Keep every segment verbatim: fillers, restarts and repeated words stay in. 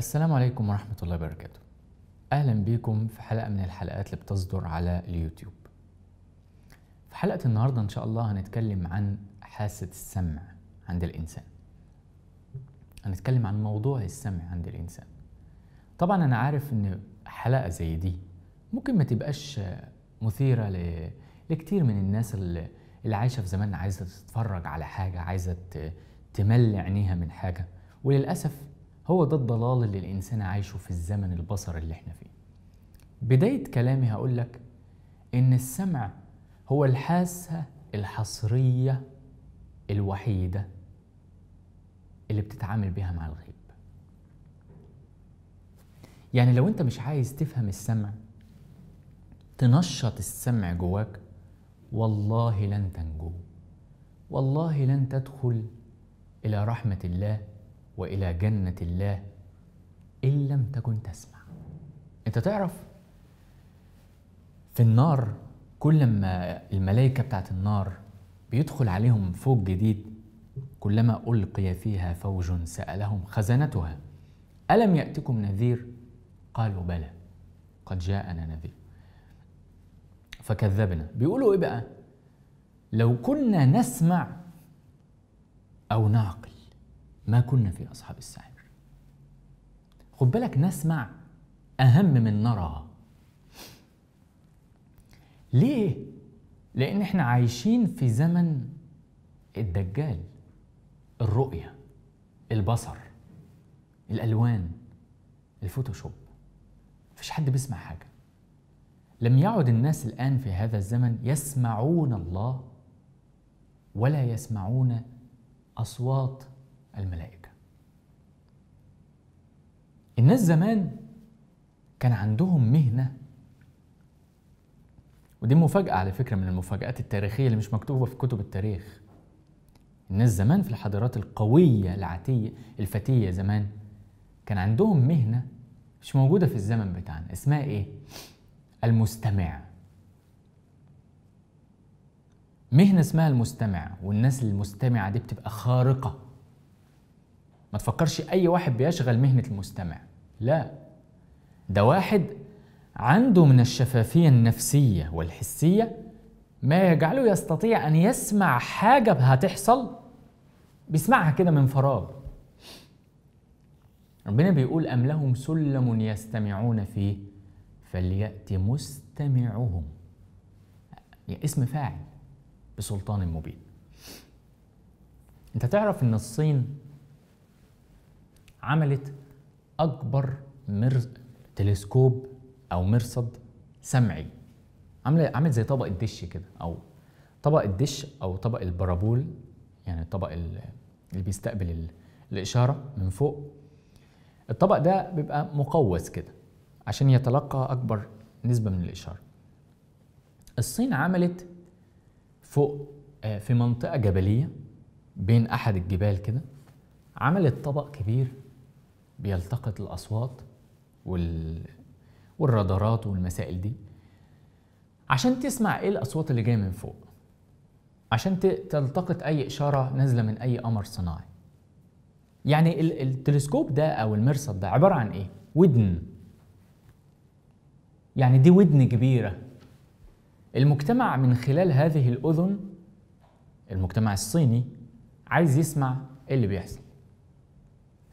السلام عليكم ورحمة الله وبركاته. أهلا بكم في حلقة من الحلقات اللي بتصدر على اليوتيوب. في حلقة النهاردة إن شاء الله هنتكلم عن حاسة السمع عند الإنسان. هنتكلم عن موضوع السمع عند الإنسان. طبعا أنا عارف إن حلقة زي دي ممكن ما تبقاش مثيرة ل... لكتير من الناس اللي, اللي عايشة في زماننا، عايزة تتفرج على حاجة، عايزة ت... تملي عينيها من حاجة، وللأسف هو ده الضلال اللي الإنسان عايشه في الزمن البصري اللي احنا فيه. بداية كلامي هقولك إن السمع هو الحاسة الحصرية الوحيدة اللي بتتعامل بيها مع الغيب. يعني لو أنت مش عايز تفهم السمع، تنشط السمع جواك، والله لن تنجو، والله لن تدخل إلى رحمة الله وإلى جنة الله إن لم تكن تسمع. أنت تعرف في النار كل ما الملائكة بتاعت النار بيدخل عليهم فوج جديد، كلما ألقي فيها فوج سألهم خزنتها ألم يأتكم نذير؟ قالوا بلى قد جاءنا نذير فكذبنا. بيقولوا إيه بقى؟ لو كنا نسمع أو نعقل ما كنا في أصحاب السعير. خد بالك، نسمع أهم من نرى. ليه؟ لأن احنا عايشين في زمن الدجال، الرؤية، البصر، الألوان، الفوتوشوب. مفيش حد بيسمع حاجة. لم يعد الناس الآن في هذا الزمن يسمعون الله ولا يسمعون أصوات الملائكة. الناس زمان كان عندهم مهنة، ودي مفاجأة على فكرة من المفاجآت التاريخية اللي مش مكتوبة في كتب التاريخ. الناس زمان في الحضارات القوية العتية الفتية زمان كان عندهم مهنة مش موجودة في الزمن بتاعنا، اسمها ايه؟ المستمع. مهنة اسمها المستمع، والناس المستمعة دي بتبقى خارقة. ما تفكرش أي واحد بيشغل مهنة المستمع، لا، ده واحد عنده من الشفافية النفسية والحسية ما يجعله يستطيع أن يسمع حاجة هتحصل، بيسمعها كده من فراغ. ربنا بيقول أم لهم سلم يستمعون فيه فليأت مستمعهم. اسم فاعل بسلطان مبين. أنت تعرف إن الصين عملت أكبر مرص... تلسكوب أو مرصد سمعي، عامل عامل زي طبق الدش كده، أو طبق الدش أو طبق البرابول، يعني الطبق اللي بيستقبل ال... الإشارة من فوق. الطبق ده بيبقى مقوس كده عشان يتلقى أكبر نسبة من الإشارة. الصين عملت فوق في منطقة جبلية بين أحد الجبال كده، عملت طبق كبير بيلتقط الأصوات وال... والرادارات والمسائل دي، عشان تسمع ايه الأصوات اللي جاية من فوق، عشان ت... تلتقط أي إشارة نازلة من أي قمر صناعي. يعني ال... التلسكوب ده أو المرصد ده عبارة عن ايه؟ ودن. يعني دي ودن كبيرة. المجتمع من خلال هذه الأذن، المجتمع الصيني عايز يسمع ايه اللي بيحصل.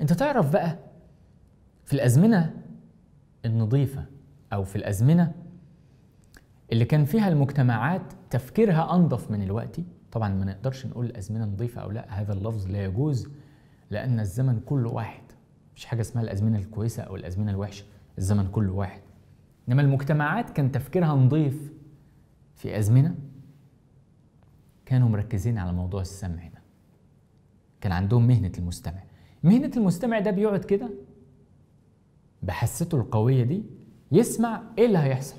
انت تعرف بقى في الأزمنة النظيفة أو في الأزمنة اللي كان فيها المجتمعات تفكيرها أنظف من الوقت، طبعا ما نقدرش نقول الأزمنة نظيفة أو لا، هذا اللفظ لا يجوز، لأن الزمن كله واحد، مش حاجة اسمها الأزمنة الكويسة أو الأزمنة الوحشة، الزمن كله واحد. إنما المجتمعات كان تفكيرها نظيف في أزمنة كانوا مركزين على موضوع السمع ده. كان عندهم مهنة المستمع. مهنة المستمع ده بيقعد كده بحسته القوية دي يسمع ايه اللي هيحصل،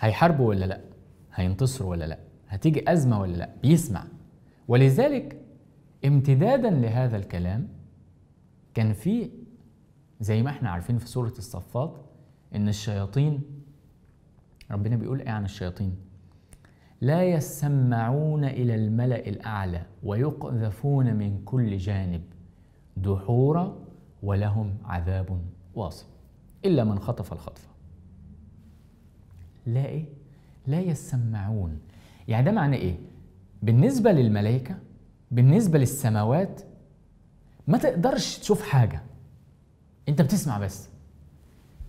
هيحاربوا ولا لا، هينتصروا ولا لا، هتيجي أزمة ولا لا، بيسمع. ولذلك امتدادا لهذا الكلام كان في زي ما احنا عارفين في سورة الصفات ان الشياطين، ربنا بيقول ايه عن الشياطين؟ لا يسمعون إلى الملأ الأعلى ويقذفون من كل جانب دحورا ولهم عذاب واصب إلا من خطف الخطفة. لا إيه؟ لا يسمعون. يعني ده معنى إيه؟ بالنسبة للملائكة، بالنسبة للسماوات، ما تقدرش تشوف حاجة، أنت بتسمع بس،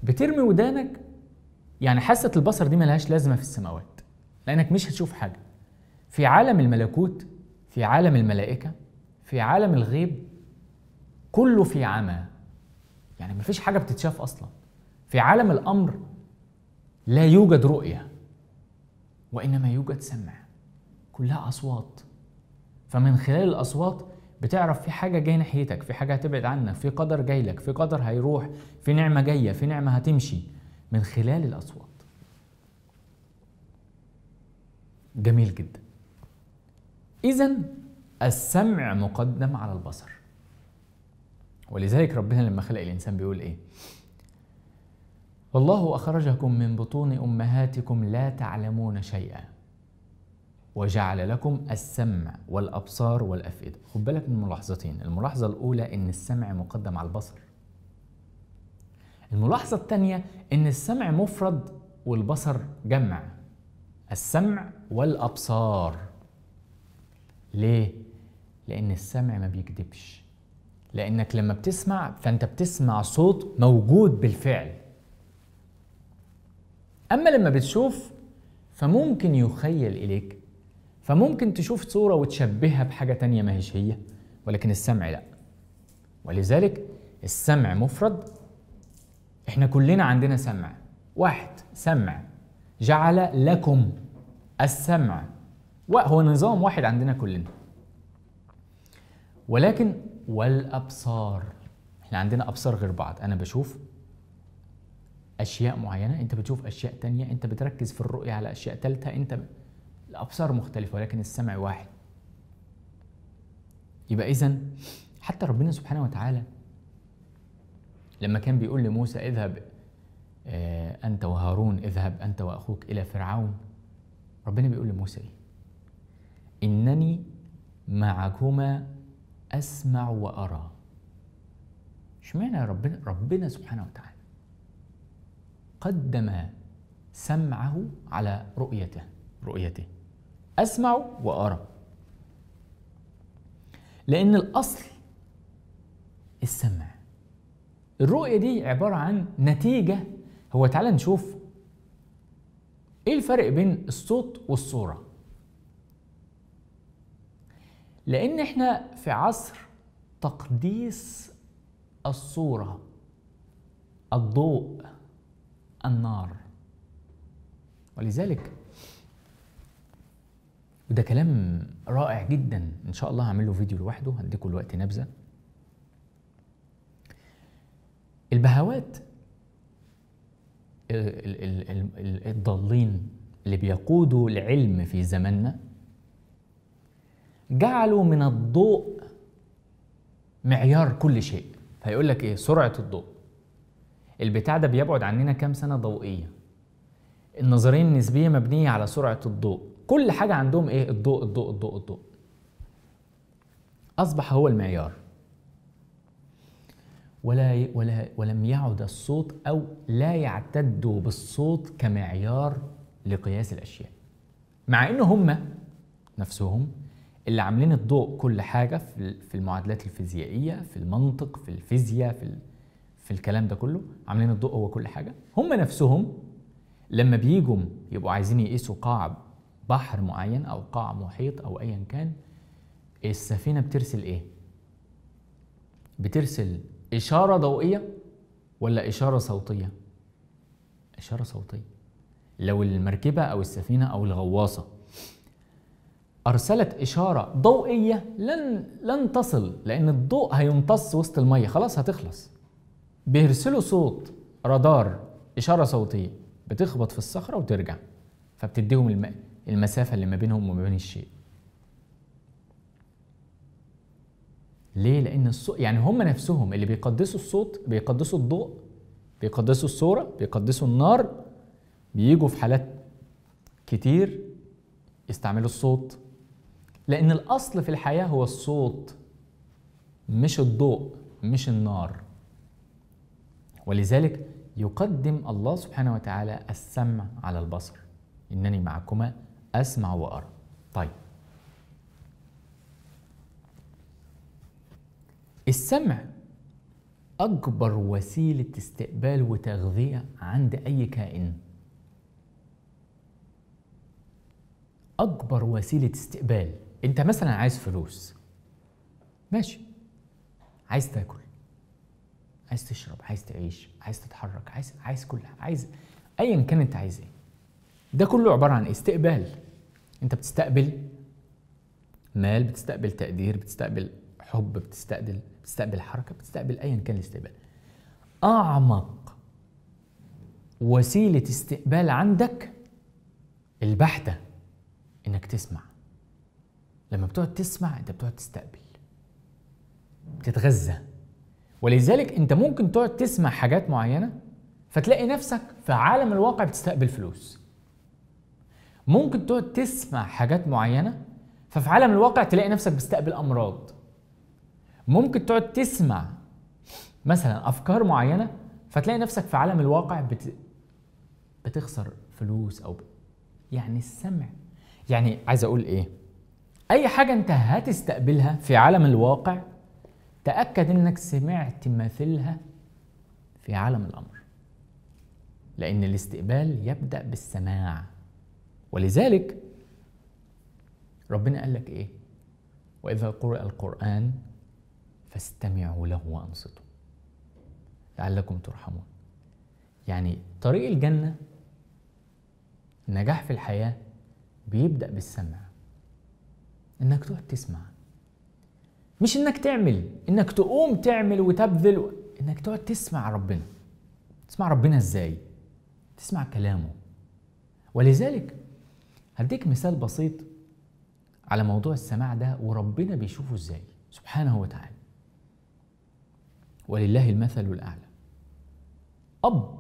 بترمي ودانك، يعني حاسة البصر دي ملهاش لازمة في السماوات لأنك مش هتشوف حاجة. في عالم الملكوت، في عالم الملائكة، في عالم الغيب، كله في عمى، يعني مفيش حاجة بتتشاف أصلا. في عالم الأمر لا يوجد رؤية وإنما يوجد سمع، كلها أصوات، فمن خلال الأصوات بتعرف في حاجة جاي ناحيتك، في حاجة هتبعد عنك، في قدر جاي لك، في قدر هيروح، في نعمة جاية، في نعمة هتمشي، من خلال الأصوات. جميل جدا. إذن السمع مقدم على البصر، ولذلك ربنا لما خلق الإنسان بيقول إيه؟ والله أخرجكم من بطون أمهاتكم لا تعلمون شيئا وجعل لكم السمع والأبصار والأفئدة. خد بالك من ملاحظتين، الملاحظة الأولى إن السمع مقدم على البصر، الملاحظة الثانية إن السمع مفرد والبصر جمع، السمع والأبصار. ليه؟ لأن السمع ما بيكذبش، لأنك لما بتسمع فأنت بتسمع صوت موجود بالفعل، أما لما بتشوف فممكن يخيل إليك، فممكن تشوف صورة وتشبهها بحاجة تانية ما هيش هي، ولكن السمع لا. ولذلك السمع مفرد، إحنا كلنا عندنا سمع واحد، سمع، جعل لكم السمع، وهو نظام واحد عندنا كلنا. ولكن والأبصار، إحنا عندنا أبصار غير بعض، أنا بشوف أشياء معينة، أنت بتشوف أشياء تانية، أنت بتركز في الرؤية على أشياء تالتة، أنت الأبصار مختلفة ولكن السمع واحد. يبقى إذن حتى ربنا سبحانه وتعالى لما كان بيقول لموسى اذهب أنت وهارون، اذهب أنت وأخوك إلى فرعون، ربنا بيقول لموسى إيه؟ إنني معكما أسمع وأرى. اشمعنى يا ربنا؟ ربنا سبحانه وتعالى قدم سمعه على رؤيته، رؤيته أسمع وأرى، لأن الأصل السمع. الرؤية دي عبارة عن نتيجة. هو تعالى نشوف إيه الفرق بين الصوت والصورة، لأن إحنا في عصر تقديس الصورة، الضوء، النار، ولذلك وده كلام رائع جدا إن شاء الله هعمل له فيديو لوحده، هديكوا الوقت نبذة. البهوات الضالين اللي بيقودوا العلم في زماننا جعلوا من الضوء معيار كل شيء، هيقول لك ايه؟ سرعة الضوء، البتاع ده بيبعد عننا كام سنة ضوئية، النظرية النسبية مبنية على سرعة الضوء، كل حاجة عندهم ايه؟ الضوء الضوء الضوء الضوء، أصبح هو المعيار. ولا ولا ولم يعد الصوت أو لا يعتدوا بالصوت كمعيار لقياس الأشياء، مع إن هم نفسهم اللي عاملين الضوء كل حاجة في المعادلات الفيزيائية، في المنطق، في الفيزياء، في ال... في الكلام ده كله، عاملين الضوء هو كل حاجة. هم نفسهم لما بيجوا يبقوا عايزين يقيسوا قاع بحر معين أو قاع محيط أو أيا كان، السفينة بترسل إيه؟ بترسل إشارة ضوئية ولا إشارة صوتية؟ إشارة صوتية. لو المركبة أو السفينة أو الغواصة أرسلت إشارة ضوئية لن لن تصل، لأن الضوء هيمتص وسط المية، خلاص هتخلص. بيرسلوا صوت رادار، إشارة صوتية بتخبط في الصخرة وترجع، فبتديهم الم... المسافة اللي ما بينهم وما بين الشيء. ليه؟ لأن الصوت، يعني هم نفسهم اللي بيقدسوا الصوت، بيقدسوا الضوء، بيقدسوا الصورة، بيقدسوا النار، بيجوا في حالات كتير يستعملوا الصوت، لأن الأصل في الحياة هو الصوت، مش الضوء مش النار. ولذلك يقدم الله سبحانه وتعالى السمع على البصر، إنني معكما أسمع وأرى. طيب السمع أكبر وسيلة استقبال وتغذية عند أي كائن، أكبر وسيلة استقبال. أنت مثلا عايز فلوس، ماشي، عايز تاكل، عايز تشرب، عايز تعيش، عايز تتحرك، عايز عايز كل عايز أيا كان أنت عايز إيه، ده كله عبارة عن استقبال. أنت بتستقبل مال، بتستقبل تقدير، بتستقبل حب، بتستقبل بتستقبل حركة، بتستقبل أيا كان الاستقبال. أعمق وسيلة استقبال عندك البحتة إنك تسمع. لما بتقعد تسمع أنت بتقعد تستقبل، بتتغذى. ولذلك أنت ممكن تقعد تسمع حاجات معينة فتلاقي نفسك في عالم الواقع بتستقبل فلوس. ممكن تقعد تسمع حاجات معينة ففي عالم الواقع تلاقي نفسك بتستقبل أمراض. ممكن تقعد تسمع مثلا أفكار معينة فتلاقي نفسك في عالم الواقع بت... بتخسر فلوس أو ب... يعني السمع، يعني عايز أقول إيه؟ أي حاجة أنت هتستقبلها في عالم الواقع تأكد إنك سمعت مثلها في عالم الأمر، لأن الاستقبال يبدأ بالسماع. ولذلك ربنا قال لك إيه؟ وإذا قرئ القرآن فاستمعوا له وأنصتوا لعلكم ترحمون. يعني طريق الجنة، النجاح في الحياة بيبدأ بالسمع، إنك تقعد تسمع، مش إنك تعمل، إنك تقوم تعمل وتبذل، إنك تقعد تسمع ربنا. تسمع ربنا إزاي؟ تسمع كلامه. ولذلك هديك مثال بسيط على موضوع السماع ده وربنا بيشوفه إزاي سبحانه وتعالى. ولله المثل الأعلى. أب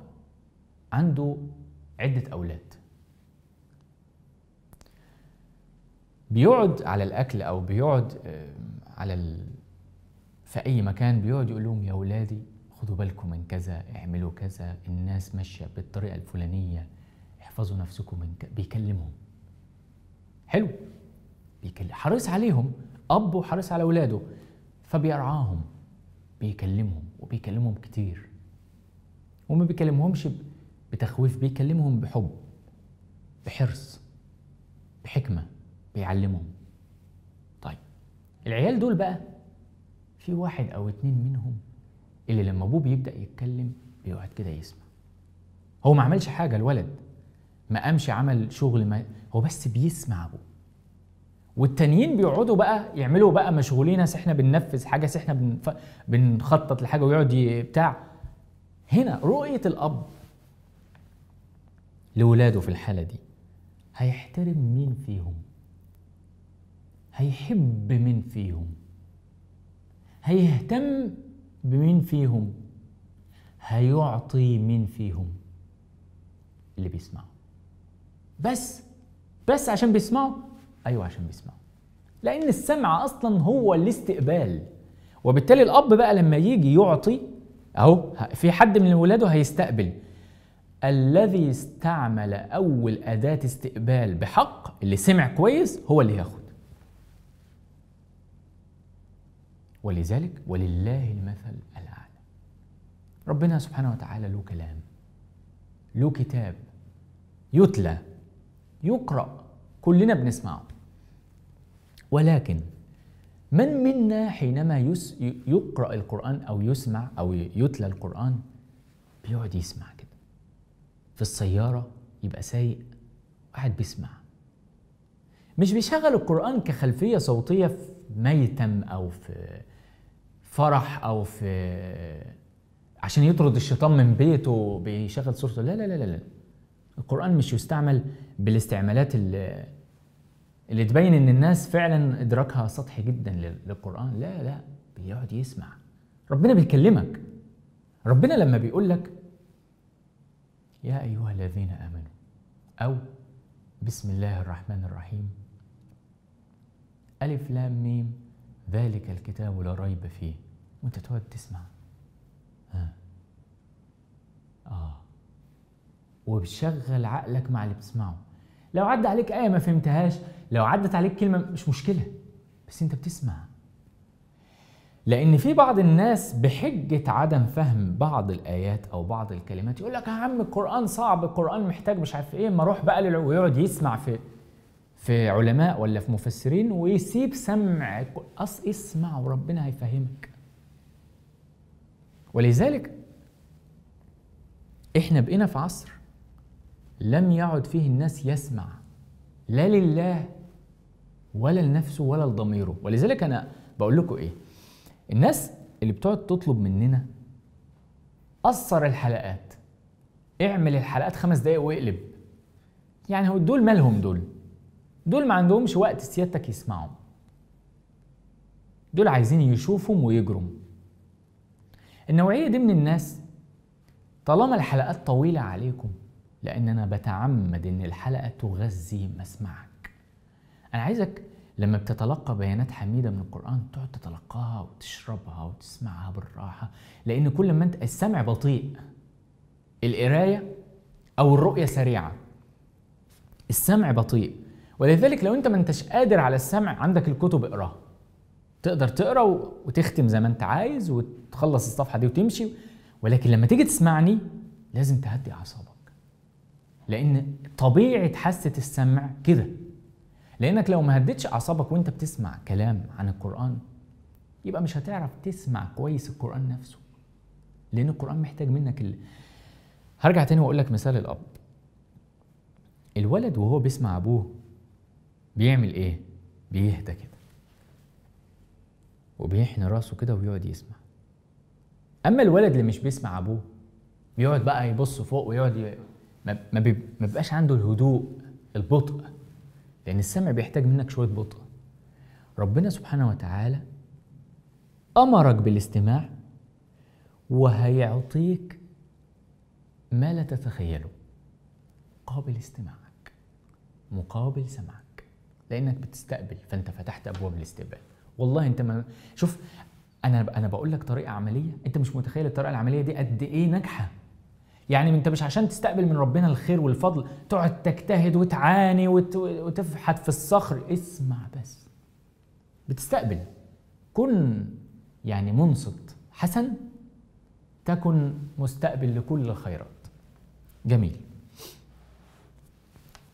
عنده عدة أولاد، بيقعد على الأكل أو بيقعد على ال... في أي مكان بيقعد يقول لهم يا أولادي خدوا بالكم من كذا، اعملوا كذا، الناس ماشية بالطريقة الفلانية، احفظوا نفسكم من كذا، بيكلمهم. حلو؟ بيكلم، حريص عليهم، أب وحريص على أولاده، فبيرعاهم، بيكلمهم وبيكلمهم كتير، وما بيكلمهمش بتخويف، بيكلمهم بحب، بحرص، بحكمة، بيعلمهم. طيب العيال دول بقى في واحد أو اتنين منهم اللي لما أبوه بيبدأ يتكلم بيقعد كده يسمع. هو ما عملش حاجة، الولد ما قامش عمل شغل، ما هو بس بيسمع أبوه. والتانيين بيقعدوا بقى يعملوا بقى مشغولين، ناس احنا بننفذ حاجه، ناس احنا بنف... بنخطط لحاجه، ويقعد بتاع. هنا رؤيه الاب لاولاده في الحاله دي، هيحترم مين فيهم؟ هيحب مين فيهم؟ هيهتم بمين فيهم؟ هيعطي مين فيهم؟ اللي بيسمعوا. بس بس عشان بيسمعوا؟ أيوة عشان بيسمعوا، لأن السمع أصلا هو الاستقبال. وبالتالي الأب بقى لما يجي يعطي، أهو في حد من ولاده هيستقبل. الذي استعمل أول أداة استقبال بحق، اللي سمع كويس، هو اللي ياخد. ولذلك ولله المثل الأعلى. ربنا سبحانه وتعالى له كلام، له كتاب يتلى يقرأ، كلنا بنسمعه. ولكن من منا حينما يس يقرأ القرآن أو يسمع أو يتلى القرآن بيقعد يسمع كده؟ في السيارة يبقى سايق قاعد بيسمع، مش بيشغل القرآن كخلفية صوتية في ميتم أو في فرح أو في عشان يطرد الشيطان من بيته بيشغل صورته. لا لا لا لا، القرآن مش يستعمل بالاستعمالات اللي اللي تبين ان الناس فعلا ادراكها سطحي جدا للقرآن. لا لا، بيقعد يسمع. ربنا بيكلمك، ربنا لما بيقول لك يا ايها الذين امنوا او بسم الله الرحمن الرحيم الف لام ميم ذلك الكتاب لا ريب فيه، وانت تقعد تسمع ها اه وبتشغل عقلك مع اللي بتسمعه. لو عدى عليك آية ما فهمتهاش، لو عدت عليك كلمة مش مشكلة، بس انت بتسمع. لأن في بعض الناس بحجة عدم فهم بعض الآيات أو بعض الكلمات يقول لك يا عم القرآن صعب، القرآن محتاج مش عارف إيه، ما أروح بقى للع... ويقعد يسمع في في علماء ولا في مفسرين ويسيب سمع. أص اسمع وربنا هيفهمك. ولذلك إحنا بقينا في عصر لم يعد فيه الناس يسمع لا لله ولا لنفسه ولا لضميره. ولذلك أنا بقول لكم إيه، الناس اللي بتقعد تطلب مننا قصر الحلقات، اعمل الحلقات خمس دقايق واقلب، يعني هو دول مالهم؟ دول دول ما عندهمش وقت سيادتك يسمعوا، دول عايزين يشوفهم ويجرم. النوعية دي من الناس طالما الحلقات طويلة عليكم، لأن أنا بتعمد إن الحلقة تغذي مسمعك. أنا عايزك لما بتتلقى بيانات حميدة من القرآن تقعد تتلقاها وتشربها وتسمعها بالراحة، لأن كل ما أنت السمع بطيء، القراية أو الرؤية سريعة، السمع بطيء. ولذلك لو أنت ما أنتش قادر على السمع عندك الكتب اقراها، تقدر تقرا وتختم زي ما أنت عايز وتخلص الصفحة دي وتمشي. ولكن لما تيجي تسمعني لازم تهدي أعصابك، لأن طبيعة حاسة السمع كده. لأنك لو ما هديتش أعصابك وأنت بتسمع كلام عن القرآن يبقى مش هتعرف تسمع كويس القرآن نفسه، لأن القرآن محتاج منك ال... هرجع تاني وأقول لك مثال الأب. الولد وهو بيسمع أبوه بيعمل إيه؟ بيهدى كده وبيحني راسه كده وبيقعد يسمع. أما الولد اللي مش بيسمع أبوه بيقعد بقى يبص فوق ويقعد ي... ما بيبقاش عنده الهدوء، البطء، لأن السمع بيحتاج منك شوية بطء. ربنا سبحانه وتعالى أمرك بالاستماع وهيعطيك ما لا تتخيله مقابل استماعك، مقابل سمعك، لأنك بتستقبل، فأنت فتحت أبواب الاستقبال. والله أنت ما شوف، أنا أنا بقول لك طريقة عملية، أنت مش متخيل الطريقة العملية دي قد إيه ناجحة. يعني انت مش عشان تستقبل من ربنا الخير والفضل تقعد تجتهد وتعاني وتفحت في الصخر، اسمع بس، بتستقبل. كن يعني منصت حسن تكن مستقبل لكل الخيرات. جميل.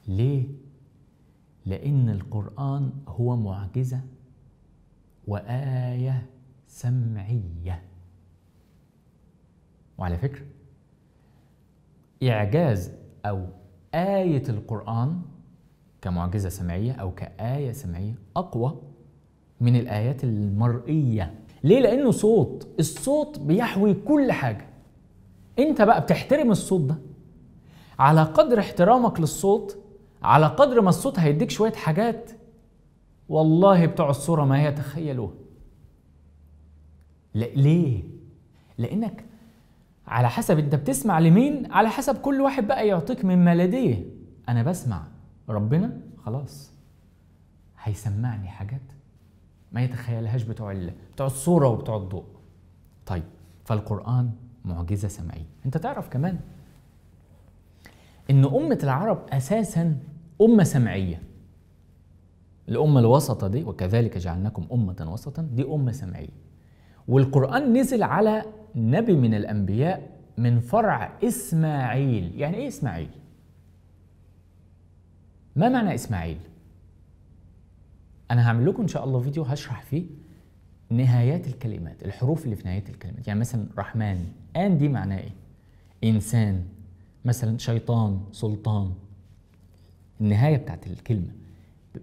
ليه؟ لأن القرآن هو معجزة وآية سمعية. وعلى فكرة إعجاز أو آية القرآن كمعجزة سمعية أو كآية سمعية أقوى من الآيات المرئية. ليه؟ لأنه صوت، الصوت بيحوي كل حاجة. أنت بقى بتحترم الصوت ده، على قدر احترامك للصوت على قدر ما الصوت هيديك شوية حاجات والله بتوع الصورة ما يتخيلوها. ليه؟ لأنك على حسب انت بتسمع لمين، على حسب كل واحد بقى يعطيك مما لديه. انا بسمع ربنا خلاص هيسمعني حاجات ما يتخيلهاش بتوع بتوع الصوره وبتوع الضوء. طيب، فالقرآن معجزه سمعيه. انت تعرف كمان ان امه العرب اساسا امه سمعيه، الامه الوسطه دي، وكذلك جعلناكم امه وسطا، دي امه سمعيه. والقرآن نزل على نبي من الأنبياء من فرع إسماعيل. يعني إيه إسماعيل؟ ما معنى إسماعيل؟ أنا هعمل لكم إن شاء الله فيديو هشرح فيه نهايات الكلمات، الحروف اللي في نهاية الكلمات. يعني مثلا رحمن، آن دي معناه إيه؟ إنسان، مثلا شيطان، سلطان. النهاية بتاعت الكلمة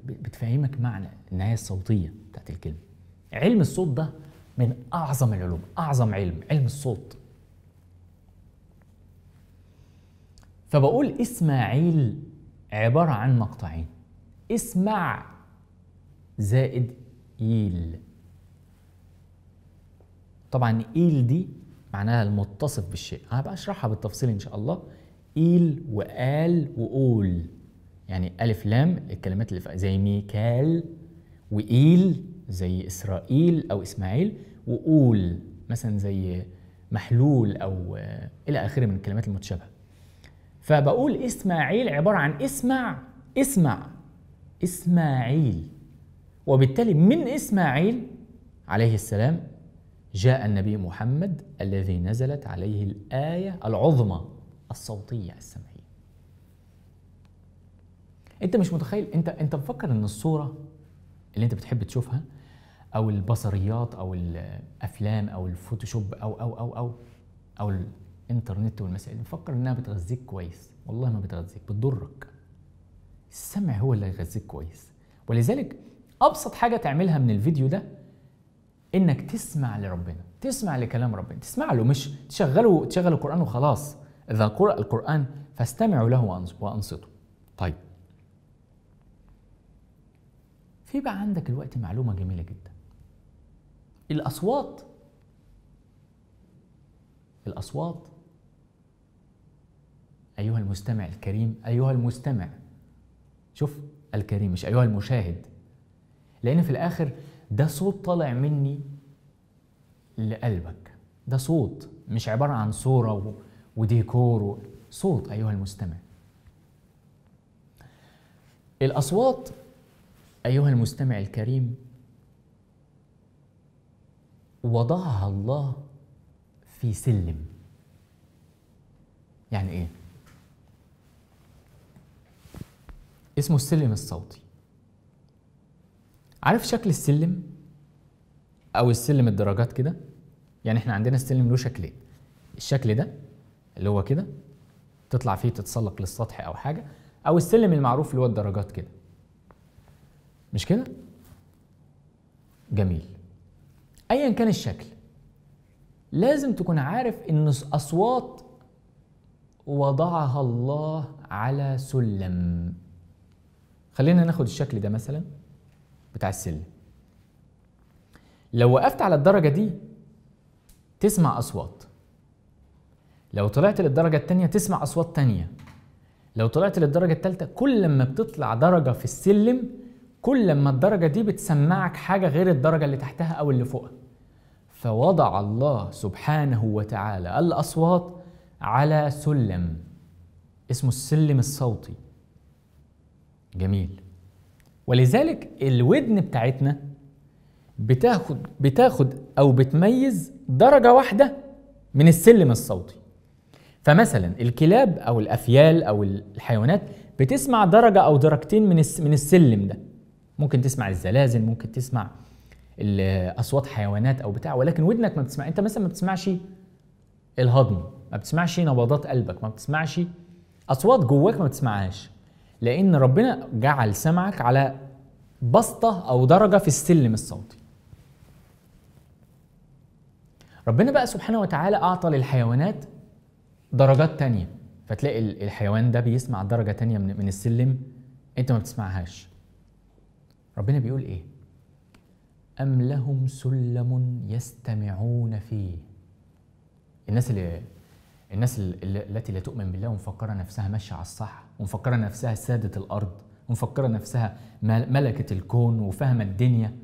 بتفهمك معنى النهاية الصوتية بتاعت الكلمة. علم الصوت ده من أعظم العلوم، أعظم علم، علم الصوت. فبقول إسماعيل عبارة عن مقطعين، اسمع زائد إيل. طبعا إيل دي معناها المتصف بالشيء، هبقى أشرحها بالتفصيل إن شاء الله. إيل وآل وأول، يعني ألف لام الكلمات اللي زي ميكال، وإيل زي إسرائيل أو إسماعيل، وقول مثلا زي محلول أو إلى آخره من الكلمات المتشابهة. فبقول إسماعيل عبارة عن اسمع اسمع إسماعيل، وبالتالي من إسماعيل عليه السلام جاء النبي محمد الذي نزلت عليه الآية العظمى الصوتية السمعية. أنت مش متخيل، أنت أنت مفكر إن الصورة اللي أنت بتحب تشوفها أو البصريات أو الأفلام أو الفوتوشوب أو أو أو أو أو الإنترنت والمسائل، مفكر إنها بتغذيك كويس. والله ما بتغذيك، بتضرك. السمع هو اللي هيغذيك كويس، ولذلك أبسط حاجة تعملها من الفيديو ده إنك تسمع لربنا، تسمع لكلام ربنا، تسمع له، مش تشغله تشغل القرآن وخلاص. إذا قرأ القرآن فاستمعوا له وأنصتوا. طيب، في بقى عندك الوقت معلومة جميلة جدا. الأصوات الأصوات أيها المستمع الكريم، أيها المستمع، شوف الكريم مش أيها المشاهد، لأن في الآخر ده صوت طالع مني لقلبك، ده صوت مش عبارة عن صورة وديكور، صوت أيها المستمع. الأصوات أيها المستمع الكريم وضعها الله في سلم. يعني إيه؟ اسمه السلم الصوتي. عارف شكل السلم أو السلم الدرجات كده؟ يعني إحنا عندنا السلم له شكلين، الشكل ده اللي هو كده تطلع فيه تتسلق للسطح أو حاجة، أو السلم المعروف اللي هو الدرجات كده، مش كده؟ جميل. أيا كان الشكل لازم تكون عارف إن أصوات وضعها الله على سلم. خلينا ناخد الشكل ده مثلا بتاع السلم. لو وقفت على الدرجة دي تسمع أصوات، لو طلعت للدرجة التانية تسمع أصوات تانية، لو طلعت للدرجة التالتة، كل ما بتطلع درجة في السلم كل ما الدرجة دي بتسمعك حاجة غير الدرجة اللي تحتها أو اللي فوقها. فوضع الله سبحانه وتعالى الأصوات على سلم اسمه السلم الصوتي. جميل. ولذلك الودن بتاعتنا بتاخد بتاخد أو بتميز درجة واحدة من السلم الصوتي. فمثلا الكلاب أو الأفيال أو الحيوانات بتسمع درجة أو درجتين من من السلم ده. ممكن تسمع الزلازل، ممكن تسمع اصوات حيوانات او بتاع، ولكن ودنك ما بتسمع. انت مثلا ما بتسمعش الهضم، ما بتسمعش نبضات قلبك، ما بتسمعش اصوات جواك، ما بتسمعهاش، لان ربنا جعل سمعك على بسطه او درجه في السلم الصوتي. ربنا بقى سبحانه وتعالى اعطى للحيوانات درجات تانية، فتلاقي الحيوان ده بيسمع درجه تانية من السلم انت ما بتسمعهاش. ربنا بيقول ايه؟ أم لهم سلم يستمعون فيه. الناس اللي الناس اللي التي لا تؤمن بالله ومفكره نفسها ماشيه على الصح، ومفكره نفسها سادة الأرض، ومفكره نفسها ملكة الكون وفاهمة الدنيا.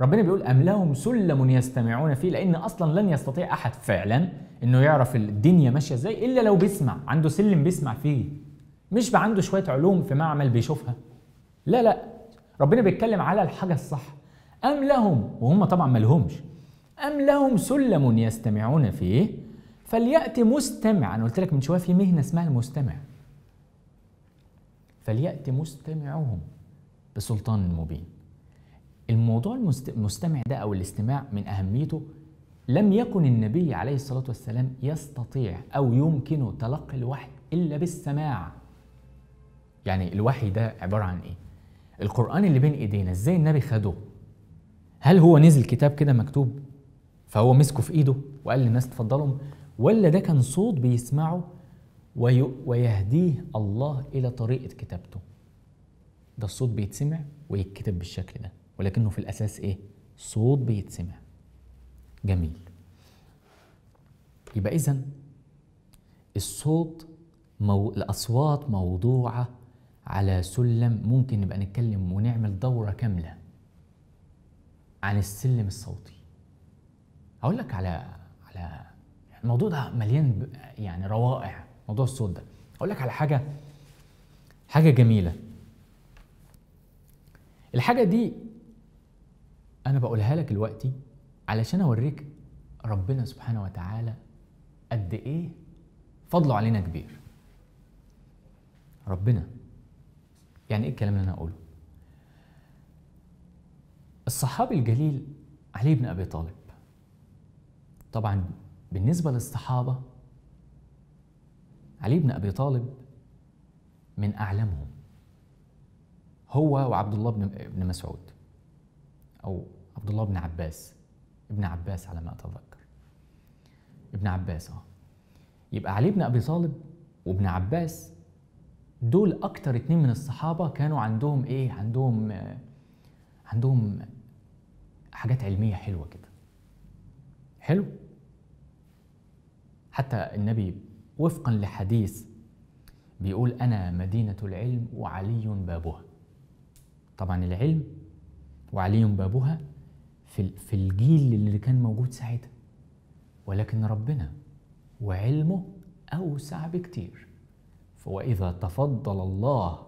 ربنا بيقول أم لهم سلم يستمعون فيه، لأن أصلا لن يستطيع أحد فعلا إنه يعرف الدنيا ماشية إزاي إلا لو بيسمع، عنده سلم بيسمع فيه، مش بقى عنده شوية علوم في معمل بيشوفها. لا لا، ربنا بيتكلم على الحاجة الصح. أم لهم، وهم طبعا ما لهمش، أم لهم سلم يستمعون فيه فليأتي مستمع. أنا قلت لك من شوية في مهنة اسمها المستمع. فليأتي مستمعهم بسلطان مبين. الموضوع المستمع ده أو الاستماع من أهميته لم يكن النبي عليه الصلاة والسلام يستطيع أو يمكنه تلقي الوحي إلا بالسماع. يعني الوحي ده عبارة عن إيه؟ القرآن اللي بين ايدينا ازاي النبي خده؟ هل هو نزل كتاب كده مكتوب فهو مسكه في ايده وقال للناس اتفضلوا، ولا ده كان صوت بيسمعه ويهديه الله الى طريقه كتابته؟ ده الصوت بيتسمع ويتكتب بالشكل ده، ولكنه في الاساس ايه؟ صوت بيتسمع. جميل. يبقى اذا الصوت مو... الاصوات موضوعه على سلم. ممكن نبقى نتكلم ونعمل دورة كاملة عن السلم الصوتي. هقول لك على على الموضوع ده مليان يعني روائع، موضوع الصوت ده. هقول لك على حاجه حاجه جميله. الحاجه دي انا بقولها لك دلوقتي علشان اوريك ربنا سبحانه وتعالى قد ايه فضله علينا كبير. ربنا يعني ايه الكلام اللي انا هقوله؟ الصحابي الجليل علي بن ابي طالب، طبعا بالنسبه للصحابه علي بن ابي طالب من اعلمهم، هو وعبد الله بن مسعود او عبد الله بن عباس، ابن عباس على ما اتذكر، ابن عباس اه يبقى علي بن ابي طالب وابن عباس دول اكتر اتنين من الصحابه كانوا عندهم ايه؟ عندهم عندهم حاجات علميه حلوه كده. حلو. حتى النبي وفقا لحديث بيقول انا مدينه العلم وعلي بابها. طبعا العلم وعلي بابها في في الجيل اللي كان موجود ساعتها، ولكن ربنا وعلمه اوسع بكتير. فواذا تفضل الله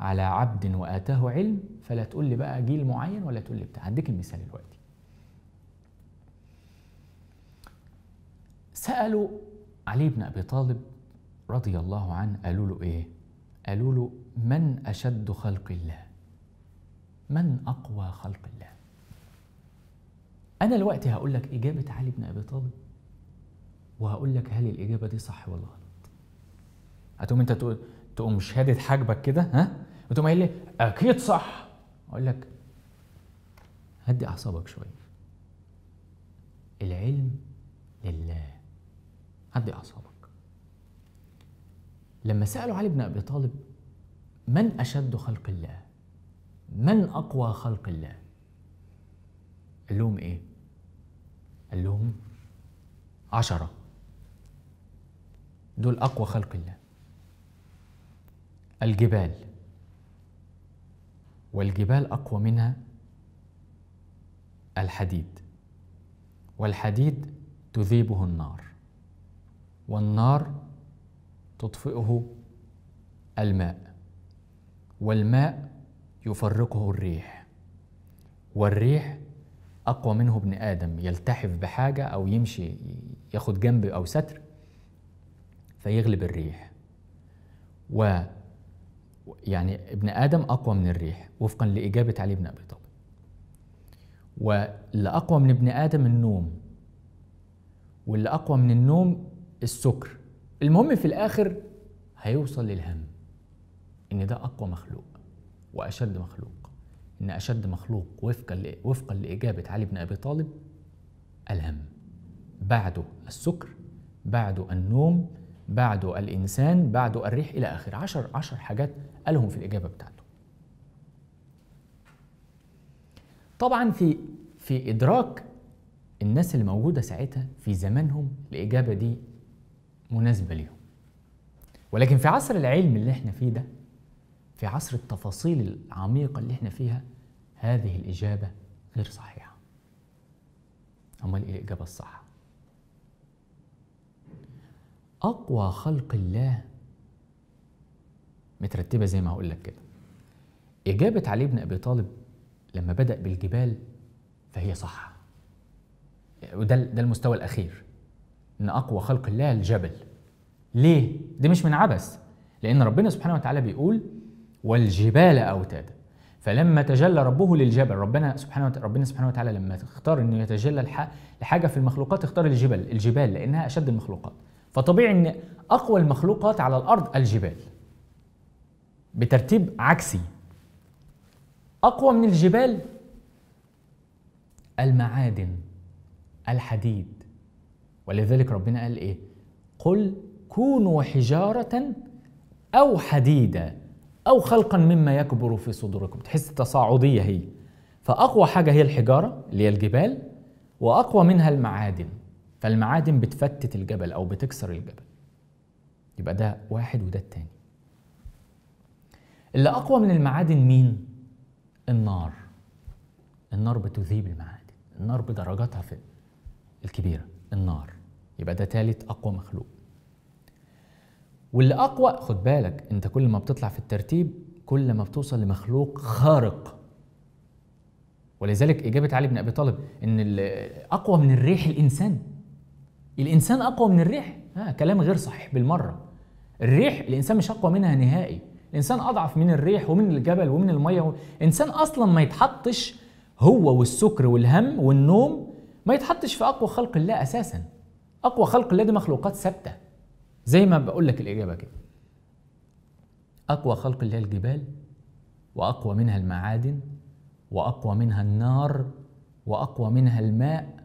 على عبد واتاه علم، فلا تقول لي بقى جيل معين ولا تقول لي بتاع. هديك المثال دلوقتي. سالوا علي بن ابي طالب رضي الله عنه، قالوا له ايه؟ قالوا له من اشد خلق الله؟ من اقوى خلق الله؟ انا دلوقتي هقول لك اجابه علي بن ابي طالب وهقول لك هل الاجابه دي صح ولا غلط. هتقوم انت تقول تقوم شهاده حاجبك كده، ها؟ وتقوم قايل لي اكيد صح. اقول لك هدي اعصابك شويه. العلم لله. هدي اعصابك. لما سالوا علي بن ابي طالب من اشد خلق الله؟ من اقوى خلق الله؟ قال لهم ايه؟ قال لهم عشرة، دول اقوى خلق الله. الجبال، والجبال اقوى منها الحديد، والحديد تذيبه النار، والنار تطفئه الماء، والماء يفرقه الريح، والريح أقوى منه ابن آدم يلتحف بحاجة أو يمشي ياخد جنب أو ستر فيغلب الريح، و يعني ابن آدم أقوى من الريح وفقا لإجابة علي بن أبي طالب. واللي أقوى من ابن آدم النوم، واللي أقوى من النوم السكر. المهم في الآخر هيوصل للهم إن ده أقوى مخلوق وأشد مخلوق، إن أشد مخلوق وفقا وفقا لإجابة علي بن أبي طالب الهم، بعده السكر، بعده النوم، بعده الإنسان، بعده الريح إلى آخر عشر عشر حاجات قالهم في الإجابة بتاعته. طبعا في في إدراك الناس اللي موجودة ساعتها في زمانهم الإجابة دي مناسبة ليهم، ولكن في عصر العلم اللي احنا فيه ده، في عصر التفاصيل العميقة اللي احنا فيها، هذه الإجابة غير صحيحة. أمال إيه الإجابة الصح؟ أقوى خلق الله مترتبة زي ما هقول لك كده. إجابة علي بن أبي طالب لما بدأ بالجبال فهي صح، وده ده المستوى الأخير، إن أقوى خلق الله الجبل. ليه؟ دي مش من عبث، لأن ربنا سبحانه وتعالى بيقول والجبال أوتادا، فلما تجلى ربه للجبل، ربنا سبحانه وتعالى ربنا سبحانه وتعالى لما اختار إنه يتجلى لحاجة في المخلوقات اختار الجبل، الجبال لأنها أشد المخلوقات، فطبيعي إن أقوى المخلوقات على الأرض الجبال. بترتيب عكسي. أقوى من الجبال المعادن، الحديد، ولذلك ربنا قال إيه؟ قل كونوا حجارة أو حديدا أو خلقا مما يكبر في صدوركم. تحس التصاعدية هي. فأقوى حاجة هي الحجارة اللي هي الجبال، وأقوى منها المعادن، فالمعادن بتفتت الجبل أو بتكسر الجبل. يبقى ده واحد وده التاني. اللي أقوى من المعادن مين؟ النار. النار بتذيب المعادن، النار بدرجاتها في الكبيرة، النار يبقى ده ثالث أقوى مخلوق. واللي أقوى، خد بالك أنت كل ما بتطلع في الترتيب كل ما بتوصل لمخلوق خارق. ولذلك إجابة علي بن أبي طالب إن أقوى من الريح الإنسان. الإنسان أقوى من الريح، ها كلام غير صحيح بالمرة. الريح الإنسان مش أقوى منها نهائي، الإنسان أضعف من الريح ومن الجبل ومن المية. إنسان أصلا ما يتحطش هو والسكر والهم والنوم، ما يتحطش في أقوى خلق الله أساسا. أقوى خلق الله دي مخلوقات ثابتة. زي ما بقول لك الإجابة كده. أقوى خلق الله الجبال، وأقوى منها المعادن، وأقوى منها النار، وأقوى منها الماء،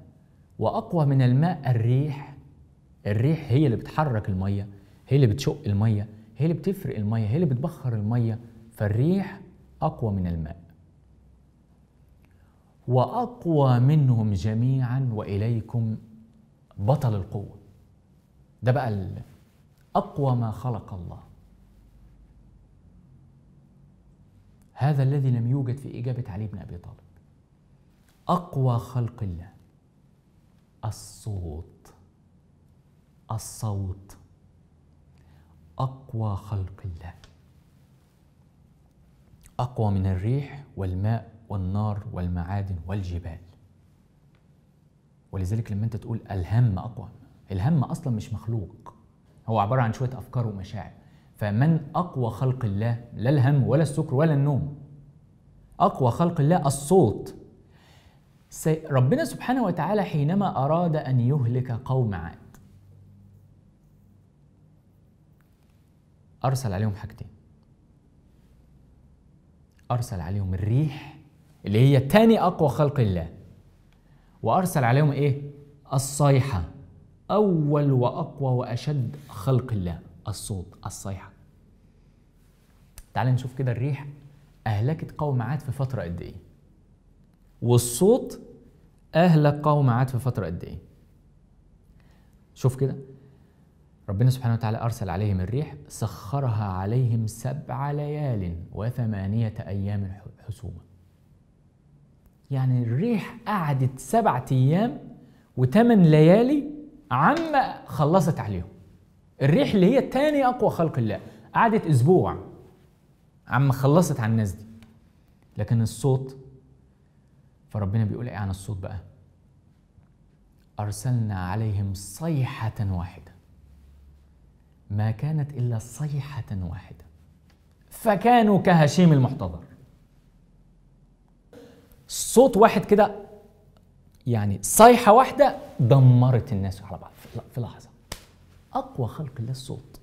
وأقوى من الماء الريح. الريح هي اللي بتحرك المية، هي اللي بتشق المية، هي اللي بتفرق المية، هي اللي بتبخر المية، فالريح أقوى من الماء. وأقوى منهم جميعا وإليكم بطل القوة. ده بقى أقوى ما خلق الله. هذا الذي لم يوجد في إجابة علي بن أبي طالب. أقوى خلق الله الصوت. الصوت أقوى خلق الله، أقوى من الريح والماء والنار والمعادن والجبال. ولذلك لما أنت تقول الهم أقوى، الهم أصلا مش مخلوق، هو عبارة عن شوية أفكار ومشاعر. فمن أقوى خلق الله؟ لا الهم ولا السكر ولا النوم. أقوى خلق الله الصوت. ربنا سبحانه وتعالى حينما أراد أن يهلك قوم عاد أرسل عليهم حاجتين. أرسل عليهم الريح اللي هي تاني أقوى خلق الله، وأرسل عليهم إيه؟ الصيحة، أول وأقوى وأشد خلق الله، الصوت، الصيحة. تعال نشوف كده الريح أهلكت قوم عاد في فترة قد إيه؟ والصوت أهلك قوم عاد في فترة قد إيه؟ شوف كده ربنا سبحانه وتعالى أرسل عليهم الريح، سخرها عليهم سبع ليال وثمانية أيام حسوما. يعني الريح قعدت سبعة أيام وثمان ليالي عما خلصت عليهم. الريح اللي هي تاني أقوى خلق الله قعدت أسبوع عما خلصت على الناس دي. لكن الصوت، فربنا بيقول إيه عن الصوت بقى؟ أرسلنا عليهم صيحة واحدة، ما كانت إلا صيحة واحدة فكانوا كهشيم المحتضر. صوت واحد كده، يعني صيحة واحدة دمرت الناس على بعض في لحظة. أقوى خلق الله الصوت.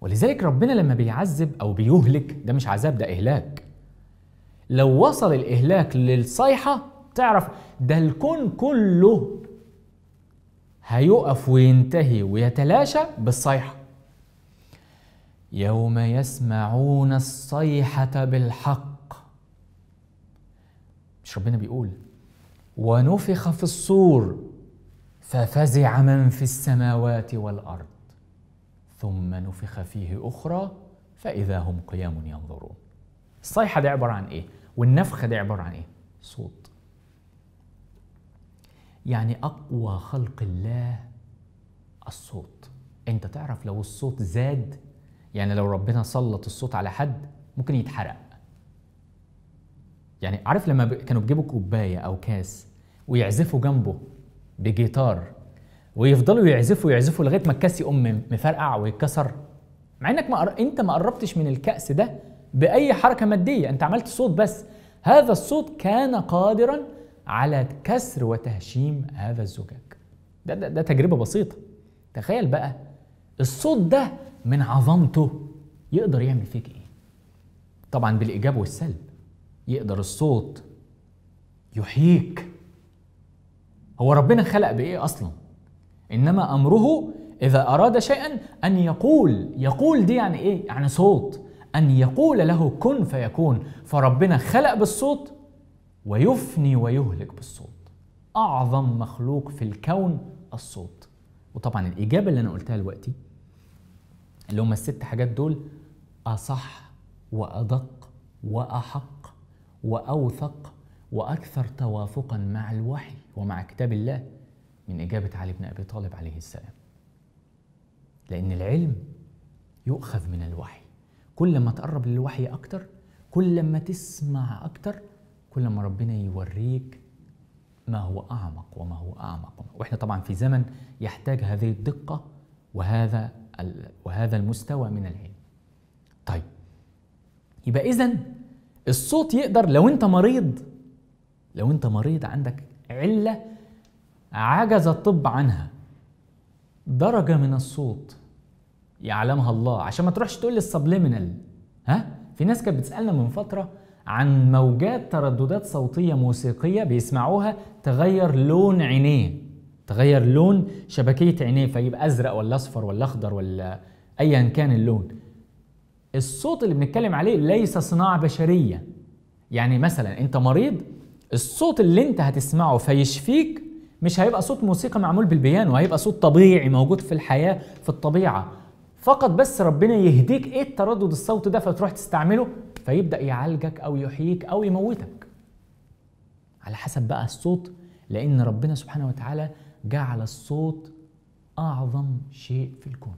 ولذلك ربنا لما بيعذب أو بيهلك، ده مش عذاب، ده إهلاك. لو وصل الإهلاك للصيحة تعرف ده الكون كله هيقف وينتهي ويتلاشى بالصيحة. يوم يسمعون الصيحة بالحق. مش ربنا بيقول ونفخ في الصور ففزع من في السماوات والأرض ثم نفخ فيه أخرى فإذا هم قيام ينظرون. الصيحة دي عبارة عن إيه؟ والنفخة دي عبارة عن إيه؟ صوت. يعني أقوى خلق الله الصوت. أنت تعرف لو الصوت زاد، يعني لو ربنا سلط الصوت على حد ممكن يتحرق. يعني عارف لما كانوا بيجيبوا كوباية أو كاس ويعزفوا جنبه بجيتار ويفضلوا يعزفوا يعزفوا لغاية ما الكاس يقوم مفرقع ويتكسر، مع إنك ما أنت ما قربتش من الكأس ده بأي حركة مادية، أنت عملت صوت بس. هذا الصوت كان قادراً على كسر وتهشيم هذا الزجاج. ده, ده, ده تجربة بسيطة. تخيل بقى الصوت ده من عظمته يقدر يعمل فيك ايه؟ طبعا بالإيجاب والسلب. يقدر الصوت يحييك. هو ربنا خلق بايه اصلا؟ انما امره اذا اراد شيئا ان يقول. يقول دي يعني ايه؟ يعني صوت. ان يقول له كن فيكون. فربنا خلق بالصوت ويفني ويهلك بالصوت. أعظم مخلوق في الكون الصوت. وطبعا الإجابة اللي أنا قلتها دلوقتي اللي هم الست حاجات دول أصح وأدق وأحق وأوثق وأكثر توافقا مع الوحي ومع كتاب الله من إجابة علي بن أبي طالب عليه السلام. لأن العلم يؤخذ من الوحي. كل ما تقرب للوحي أكتر، كل ما تسمع أكتر، كل ما ربنا يوريك ما هو أعمق وما هو أعمق. وإحنا طبعا في زمن يحتاج هذه الدقة وهذا وهذا المستوى من العلم. طيب، يبقى إذن الصوت يقدر، لو أنت مريض، لو أنت مريض عندك علة عجز الطب عنها، درجة من الصوت يعلمها الله، عشان ما تروحش تقول لي السبليمينال. ها؟ في ناس كانت بتسألنا من فترة عن موجات ترددات صوتية موسيقية بيسمعوها تغير لون عينيه، تغير لون شبكية عينيه، فيبقى أزرق ولا أصفر ولا أخضر ولا أيا كان اللون. الصوت اللي بنتكلم عليه ليس صناعة بشرية. يعني مثلا أنت مريض، الصوت اللي أنت هتسمعه فيشفيك مش هيبقى صوت موسيقى معمول بالبيانو، هيبقى صوت طبيعي موجود في الحياة في الطبيعة. فقط بس ربنا يهديك ايه التردد الصوت ده، فتروح تستعمله فيبدأ يعالجك أو يحييك أو يموتك، على حسب بقى الصوت. لأن ربنا سبحانه وتعالى جعل الصوت أعظم شيء في الكون،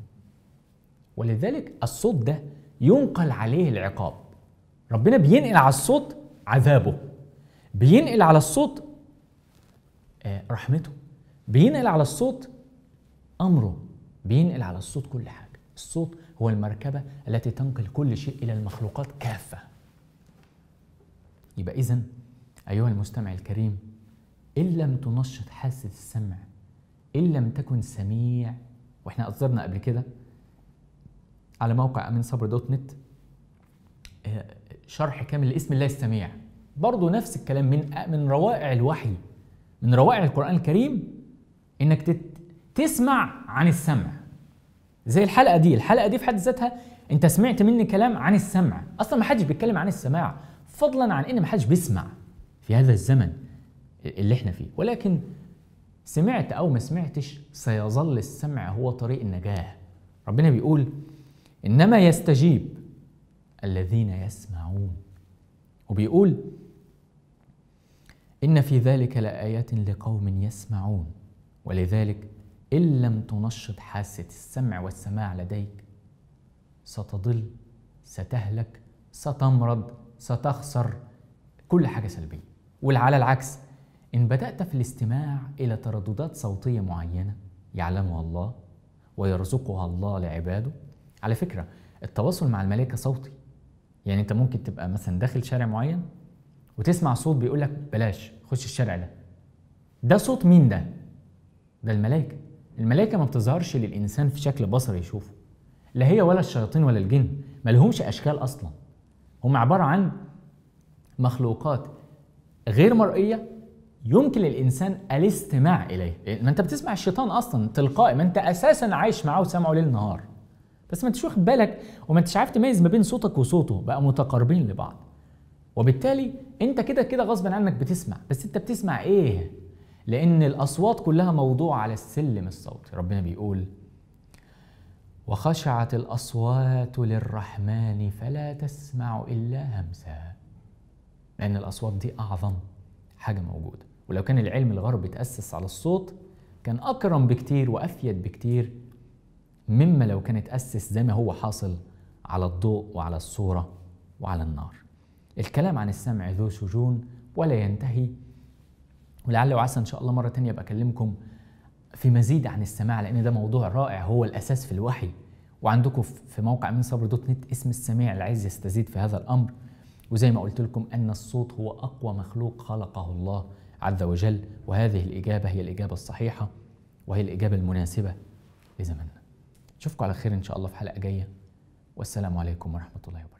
ولذلك الصوت ده ينقل عليه العقاب. ربنا بينقل على الصوت عذابه، بينقل على الصوت رحمته، بينقل على الصوت أمره، بينقل على الصوت كل حاجة. الصوت هو المركبة التي تنقل كل شيء إلى المخلوقات كافة. يبقى إذن أيها المستمع الكريم، إن لم تنشط حاسة السمع، إن لم تكن سميع، وإحنا أصدرنا قبل كده على موقع أمين صبري دوت نت شرح كامل لاسم الله السميع، برضه نفس الكلام. من من روائع الوحي، من روائع القرآن الكريم، إنك تسمع عن السمع. زي الحلقة دي، الحلقة دي في حد ذاتها أنت سمعت مني كلام عن السمع. أصلا ما حدش بيتكلم عن السماع، فضلا عن إن ما حدش بيسمع في هذا الزمن اللي احنا فيه. ولكن سمعت أو ما سمعتش، سيظل السمع هو طريق النجاة. ربنا بيقول: إنما يستجيب الذين يسمعون. وبيقول: إن في ذلك لآيات لقوم يسمعون. ولذلك إن لم تنشط حاسة السمع والسماع لديك، ستضل، ستهلك، ستمرض، ستخسر، كل حاجة سلبية. وعلى العكس، إن بدأت في الاستماع إلى ترددات صوتية معينة يعلمها الله ويرزقها الله لعباده. على فكرة التواصل مع الملائكة صوتي. يعني أنت ممكن تبقى مثلا داخل شارع معين وتسمع صوت بيقول لك بلاش خش الشارع ده. ده صوت مين ده؟ ده الملائكة. الملائكة ما بتظهرش للإنسان في شكل بصري يشوفه، لا هي ولا الشياطين ولا الجن، ما لهمش أشكال أصلا. هم عبارة عن مخلوقات غير مرئية يمكن للإنسان الاستماع إليه. ما أنت بتسمع الشيطان أصلا تلقائي، ما أنت أساسا عايش معاه وسامعه ليل نهار، بس ما أنتش واخد بالك وما أنتش عارف تميز ما بين صوتك وصوته، بقى متقاربين لبعض. وبالتالي أنت كده كده غصب عنك بتسمع، بس أنت بتسمع إيه؟ لأن الأصوات كلها موضوعة على السلم الصوتي. ربنا بيقول: وخشعت الأصوات للرحمن فلا تسمع إلا همسا. لأن الأصوات دي أعظم حاجة موجودة. ولو كان العلم الغربي اتأسس على الصوت كان أكرم بكتير وأفيد بكتير مما لو كان اتأسس زي ما هو حاصل على الضوء وعلى الصورة وعلى النار. الكلام عن السمع ذو شجون ولا ينتهي، ولعل وعسى ان شاء الله مره تانية ابقى اكلمكم في مزيد عن السماع، لان ده موضوع رائع هو الاساس في الوحي. وعندكم في موقع امين صبري دوت نت اسم السميع اللي عايز يستزيد في هذا الامر. وزي ما قلت لكم ان الصوت هو اقوى مخلوق خلقه الله عز وجل، وهذه الاجابه هي الاجابه الصحيحه وهي الاجابه المناسبه لزمننا. اشوفكم على خير ان شاء الله في حلقه جايه، والسلام عليكم ورحمه الله وبركاته.